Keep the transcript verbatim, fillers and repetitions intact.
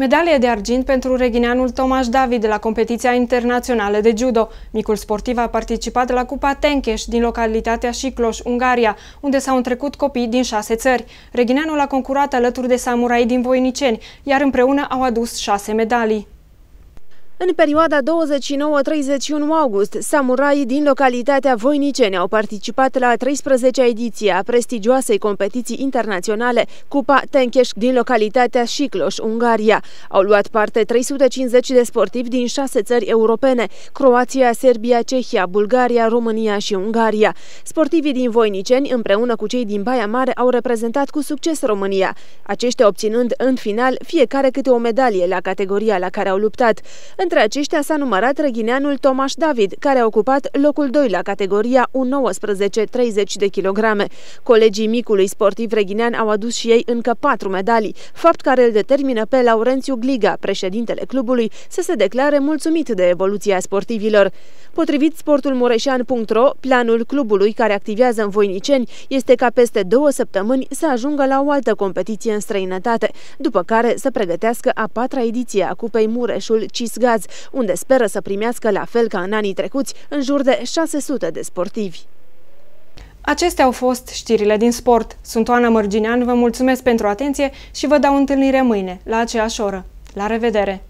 Medalie de argint pentru reghineanul Tamas David la competiția internațională de judo. Micul sportiv a participat la Cupa Tenkes din localitatea Șiklós, Ungaria, unde s-au întrecut copii din șase țări. Reghineanul a concurat alături de samurai din Voiniceni, iar împreună au adus șase medalii. În perioada douăzeci și nouă - treizeci și unu august, samuraii din localitatea Voiniceni au participat la a treisprezecea ediție a prestigioasei competiții internaționale Cupa Tenkes din localitatea Șiklós, Ungaria. Au luat parte trei sute cincizeci de sportivi din șase țări europene: Croația, Serbia, Cehia, Bulgaria, România și Ungaria. Sportivii din Voiniceni, împreună cu cei din Baia Mare, au reprezentat cu succes România, aceștia obținând în final fiecare câte o medalie la categoria la care au luptat. Între aceștia s-a numărat reghineanul Tamas David, care a ocupat locul doi la categoria U nouăsprezece treizeci de kilograme. Colegii micului sportiv reghinean au adus și ei încă patru medalii, fapt care îl determină pe Laurențiu Gliga, președintele clubului, să se declare mulțumit de evoluția sportivilor. Potrivit sportul mureșean punct ro, planul clubului care activează în Voiniceni este ca peste două săptămâni să ajungă la o altă competiție în străinătate, după care să pregătească a patra ediție a Cupei Mureșul Cisga, unde speră să primească, la fel ca în anii trecuți, în jur de șase sute de sportivi. Acestea au fost știrile din sport. Sunt Oana Mărginean, vă mulțumesc pentru atenție și vă dau întâlnire mâine, la aceeași oră. La revedere!